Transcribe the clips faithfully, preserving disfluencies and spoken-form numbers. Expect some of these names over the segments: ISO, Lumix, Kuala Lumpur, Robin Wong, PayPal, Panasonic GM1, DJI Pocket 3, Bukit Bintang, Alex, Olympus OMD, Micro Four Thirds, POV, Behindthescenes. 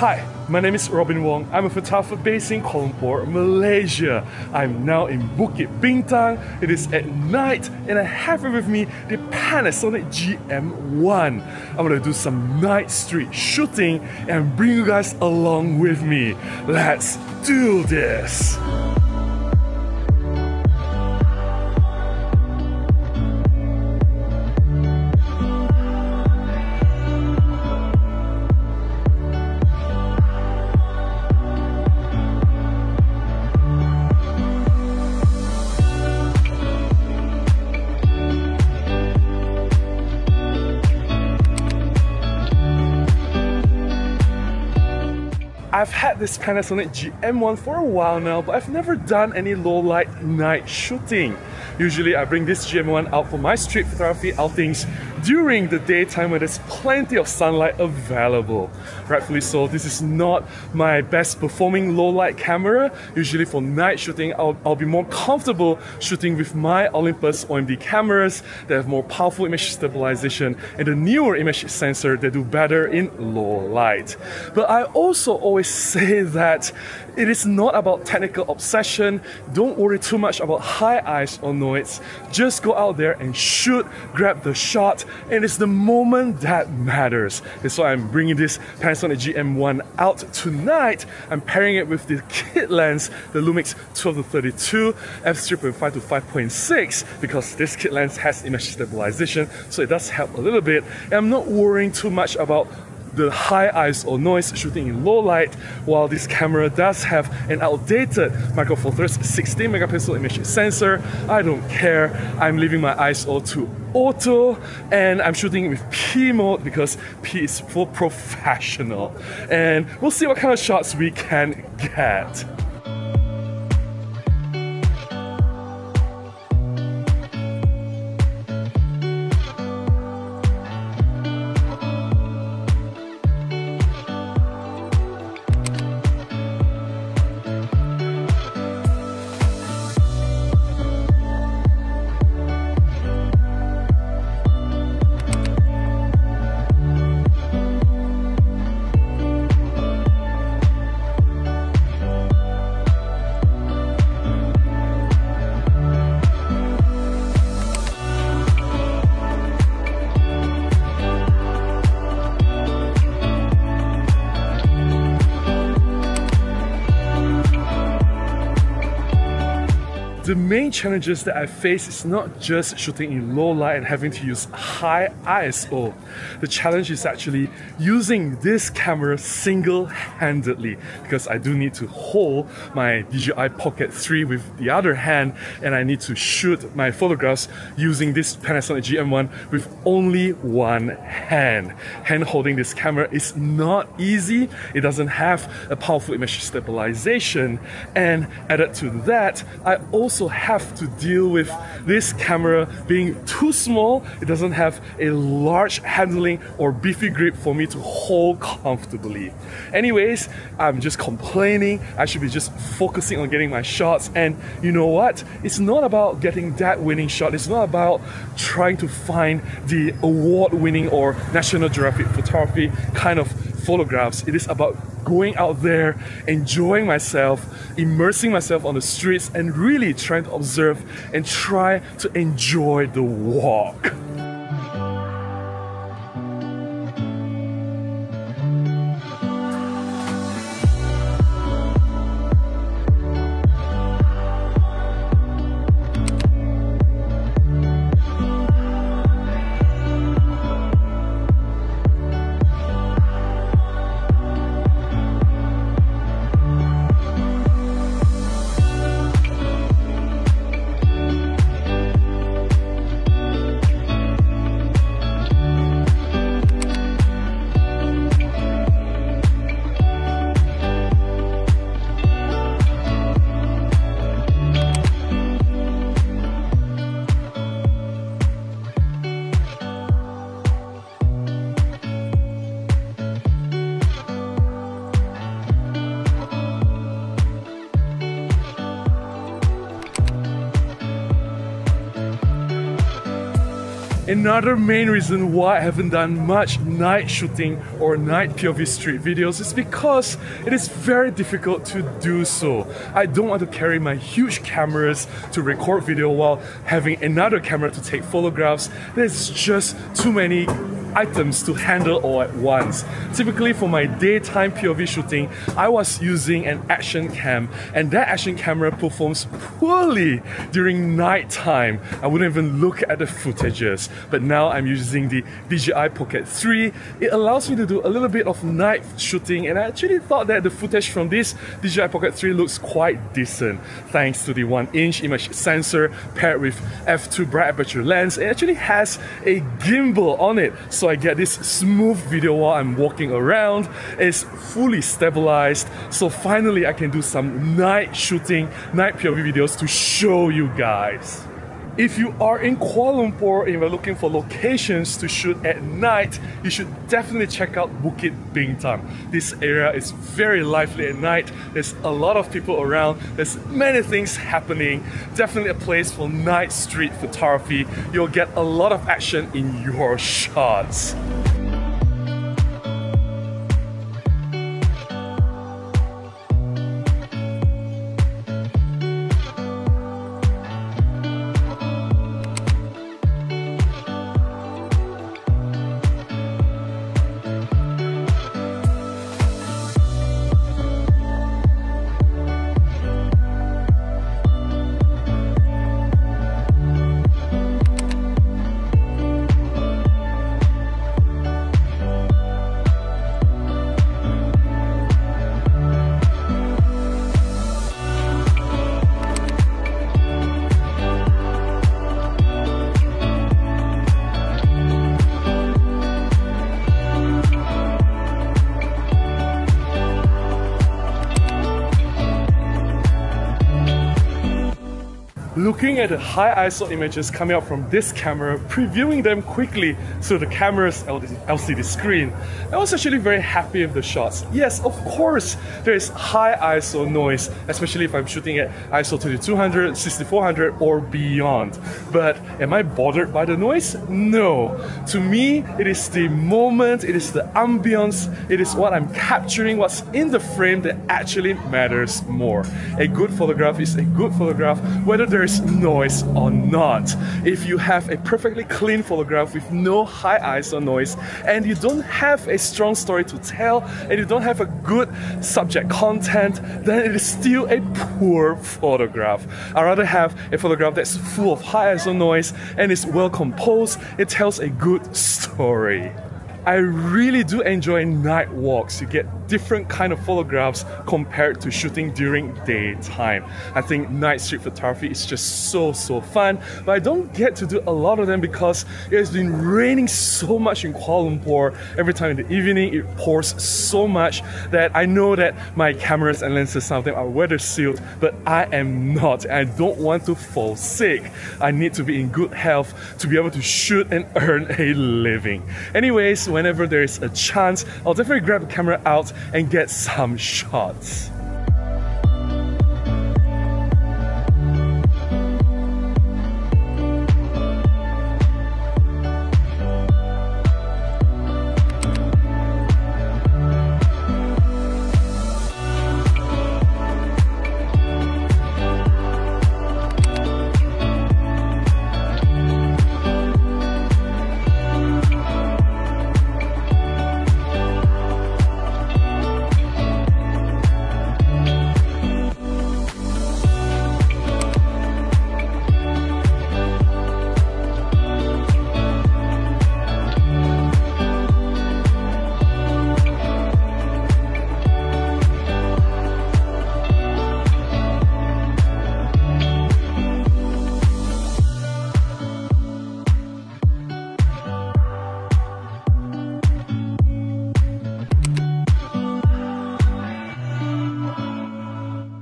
Hi, my name is Robin Wong. I'm a photographer based in Kuala Lumpur, Malaysia. I'm now in Bukit Bintang. It is at night and I have with me the Panasonic G M one. I'm gonna do some night street shooting and bring you guys along with me. Let's do this! I've had this Panasonic G M one for a while now, but I've never done any low-light night shooting. Usually I bring this G M one out for my street photography outings during the daytime when there's plenty of sunlight available. Rightfully so, this is not my best performing low-light camera. Usually for night shooting, I'll, I'll be more comfortable shooting with my Olympus O M D cameras that have more powerful image stabilization and a newer image sensor that do better in low light. But I also always say that it is not about technical obsession. Don't worry too much about high eyes or noids. Just go out there and shoot, grab the shot, and it's the moment that matters. And so I'm bringing this Panasonic G M one out tonight. I'm pairing it with the kit lens, the Lumix twelve to thirty-two, f three point five to five point six, because this kit lens has image stabilization, so it does help a little bit. And I'm not worrying too much about the high eyes or noise shooting in low light, while this camera does have an outdated Micro Four Thirds sixteen megapixel image sensor. I don't care. I'm leaving my I S O to auto and I'm shooting with P mode because P is for professional. And we'll see what kind of shots we can get. The main challenges that I face is not just shooting in low light and having to use high I S O. The challenge is actually using this camera single-handedly, because I do need to hold my D J I Pocket three with the other hand, and I need to shoot my photographs using this Panasonic G M one with only one hand. Hand-holding this camera is not easy. It doesn't have a powerful image stabilization, and added to that, I also also have to deal with this camera being too small. It doesn't have a large handling or beefy grip for me to hold comfortably. Anyways, I'm just complaining. I should be just focusing on getting my shots, and you know what? It's not about getting that winning shot. It's not about trying to find the award-winning or National Geographic photography kind of photographs. It is about going out there, enjoying myself, immersing myself on the streets, and really trying to observe and try to enjoy the walk. Another main reason why I haven't done much night shooting or night P O V street videos is because it is very difficult to do so. I don't want to carry my huge cameras to record video while having another camera to take photographs. There's just too many items to handle all at once. Typically for my daytime P O V shooting, I was using an action cam, and that action camera performs poorly during night time. I wouldn't even look at the footages. But now I'm using the D J I Pocket three. It allows me to do a little bit of night shooting, and I actually thought that the footage from this D J I Pocket three looks quite decent. Thanks to the one inch image sensor paired with f two bright aperture lens, it actually has a gimbal on it. So So I get this smooth video while I'm walking around. It's fully stabilized, so finally I can do some night shooting, night P O V videos to show you guys. If you are in Kuala Lumpur and you're looking for locations to shoot at night, you should definitely check out Bukit Bintang. This area is very lively at night. There's a lot of people around. There's many things happening. Definitely a place for night street photography. You'll get a lot of action in your shots. Looking at the high I S O images coming out from this camera, previewing them quickly through the camera's L C D screen, I was actually very happy with the shots. Yes, of course, there is high I S O noise, especially if I'm shooting at I S O twenty-two hundred, sixty-four hundred or beyond. But am I bothered by the noise? No. To me, it is the moment, it is the ambience, it is what I'm capturing, what's in the frame that actually matters more. A good photograph is a good photograph, whether there is noise or not. If you have a perfectly clean photograph with no high I S O noise, and you don't have a strong story to tell, and you don't have a good subject content, then it is still a poor photograph. I'd rather have a photograph that's full of high I S O noise and is well composed. It tells a good story. I really do enjoy night walks. You get different kind of photographs compared to shooting during daytime. I think night street photography is just so, so fun, but I don't get to do a lot of them because it has been raining so much in Kuala Lumpur. Every time in the evening, it pours so much that I know that my cameras and lenses sometimes are weather sealed, but I am not. I don't want to fall sick. I need to be in good health to be able to shoot and earn a living. Anyways, whenever there is a chance, I'll definitely grab the camera out and get some shots.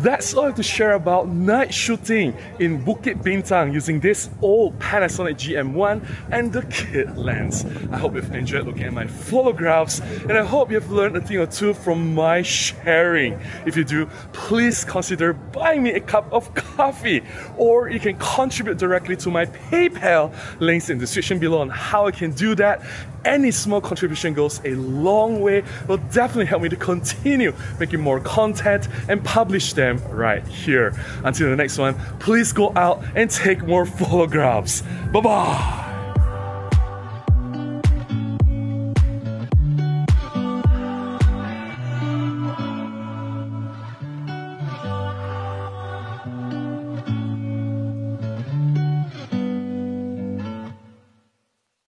That's all I have to share about night shooting in Bukit Bintang using this old Panasonic G M one and the kit lens. I hope you've enjoyed looking at my photographs, and I hope you've learned a thing or two from my sharing. If you do, please consider buying me a cup of coffee, or you can contribute directly to my PayPal, links in the description below on how I can do that. Any small contribution goes a long way, will definitely help me to continue making more content and publish them right here. Until the next one, please go out and take more photographs. Bye-bye!